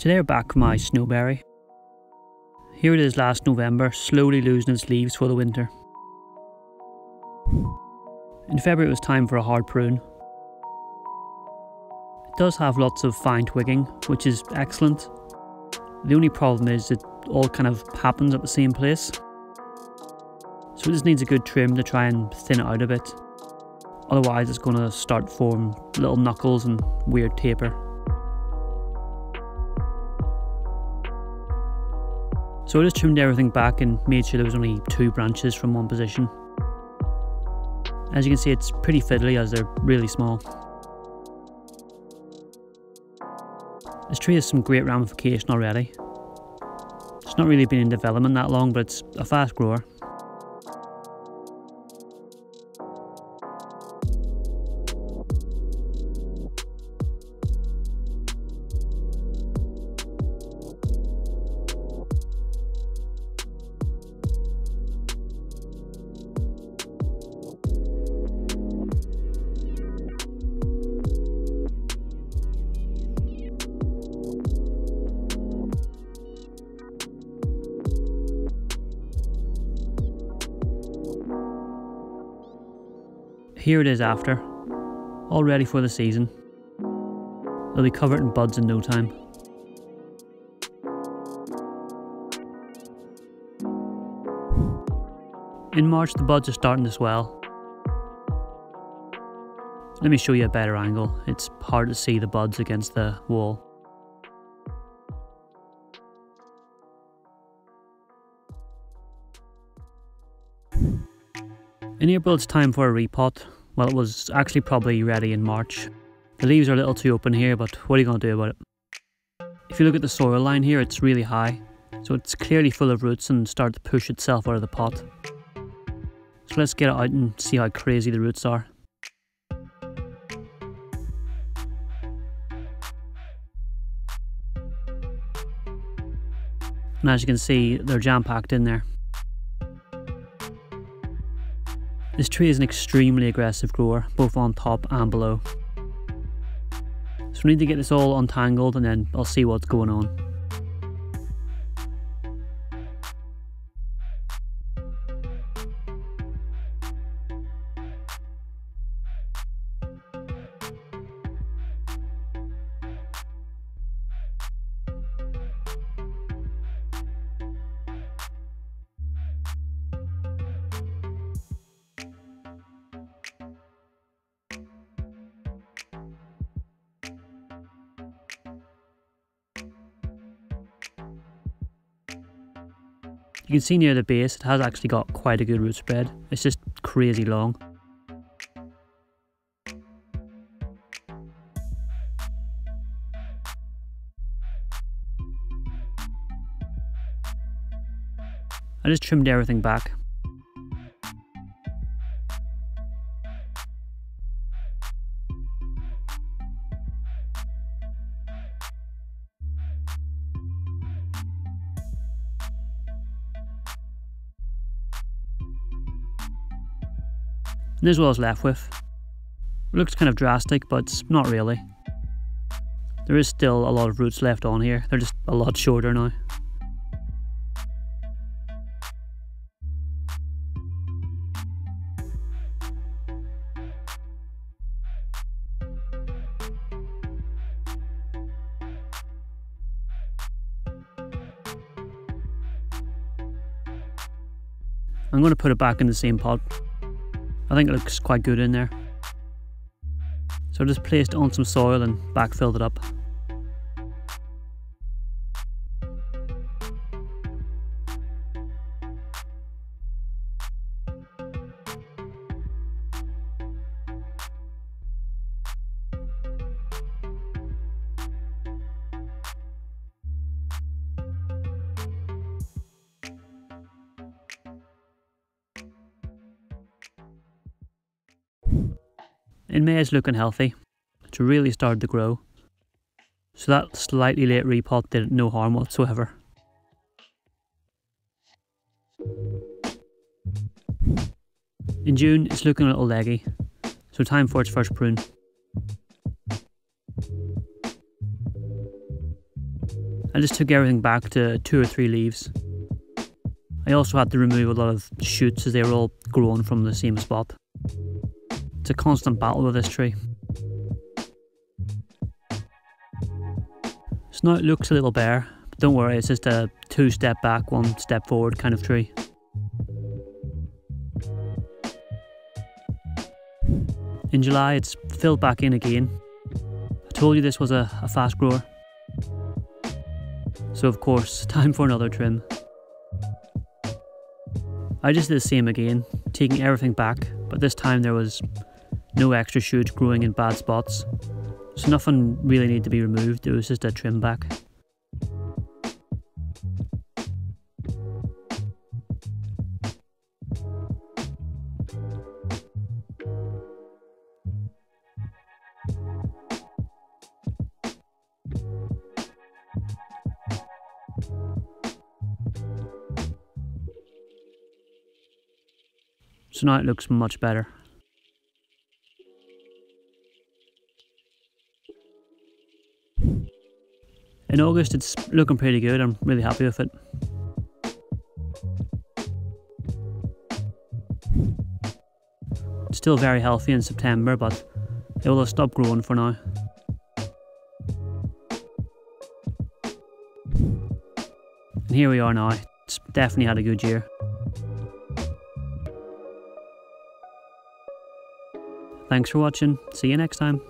So they're back my Snowberry. Here it is last November, slowly losing its leaves for the winter. In February it was time for a hard prune. It does have lots of fine twigging, which is excellent. The only problem is it all kind of happens at the same place. So it just needs a good trim to try and thin it out a bit. Otherwise it's going to start to form little knuckles and weird taper. So I just trimmed everything back and made sure there was only two branches from one position. As you can see, it's pretty fiddly as they're really small. This tree has some great ramification already. It's not really been in development that long, but it's a fast grower. Here it is after, all ready for the season. They'll be covered in buds in no time. In March the buds are starting to swell. Let me show you a better angle, it's hard to see the buds against the wall. In April it's time for a repot. Well, it was actually probably ready in March. The leaves are a little too open here, but what are you going to do about it? If you look at the soil line here, it's really high, so it's clearly full of roots and started to push itself out of the pot. So let's get it out and see how crazy the roots are. And as you can see, they're jam-packed in there. This tree is an extremely aggressive grower, both on top and below. So we need to get this all untangled and then I'll see what's going on. You can see near the base it has actually got quite a good root spread, it's just crazy long. I just trimmed everything back. And this is what I was left with. It looks kind of drastic, but it's not really. There is still a lot of roots left on here, they're just a lot shorter now. I'm going to put it back in the same pot. I think it looks quite good in there. So I just placed it on some soil and backfilled it up. In May it's looking healthy, it's really started to grow, so that slightly late repot did it no harm whatsoever. In June it's looking a little leggy, so time for its first prune. I just took everything back to 2 or 3 leaves. I also had to remove a lot of shoots as they were all grown from the same spot. It's a constant battle with this tree. Snout looks a little bare, but don't worry, it's just a 2-step back, 1-step forward kind of tree. In July it's filled back in again. I told you this was a fast grower. So of course, time for another trim. I just did the same again, taking everything back, but this time there was no extra shoots growing in bad spots, so nothing really needed to be removed, it was just a trim back. So now it looks much better. In August it's looking pretty good, I'm really happy with it. It's still very healthy in September, but it will have stopped growing for now. And here we are now, it's definitely had a good year. Thanks for watching, see you next time.